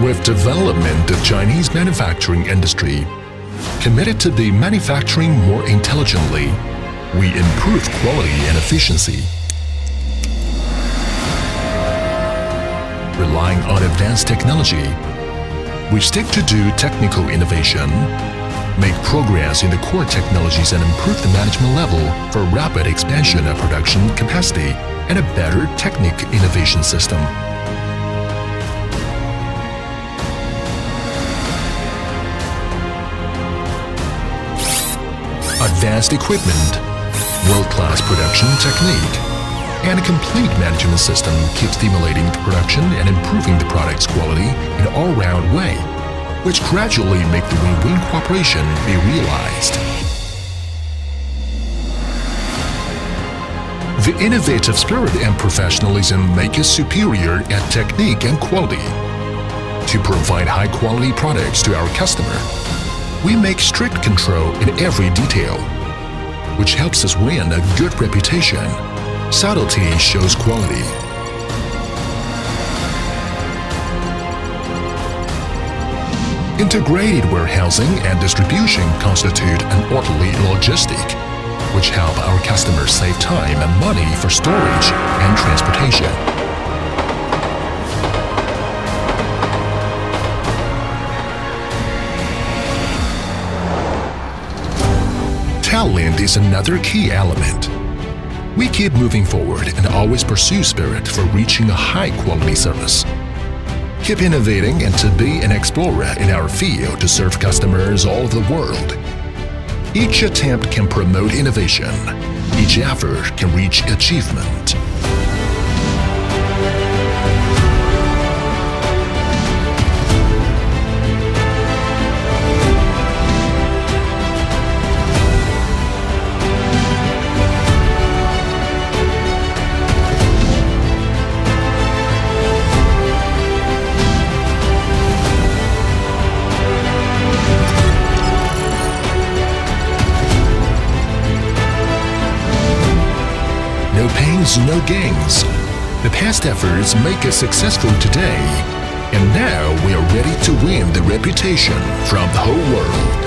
with development of Chinese manufacturing industry. Committed to the manufacturing more intelligently, we improve quality and efficiency. Relying on advanced technology, we stick to do technical innovation, make progress in the core technologies and improve the management level for rapid expansion of production capacity and a better technical innovation system. Advanced equipment, world-class production technique, and a complete management system keep stimulating the production and improving the product's quality in an all-round way, which gradually make the win-win cooperation be realized. The innovative spirit and professionalism make us superior at technique and quality. To provide high-quality products to our customer, we make strict control in every detail, which helps us win a good reputation. Subtlety shows quality. Integrated warehousing and distribution constitute an orderly logistic, which help our customers save time and money for storage and transportation. Talent is another key element. We keep moving forward and always pursue spirit for reaching a high-quality service. Keep innovating and to be an explorer in our field to serve customers all over the world. Each attempt can promote innovation. Each effort can reach achievement. No pains, no gains. The past efforts make us successful today, and now we are ready to win the reputation from the whole world.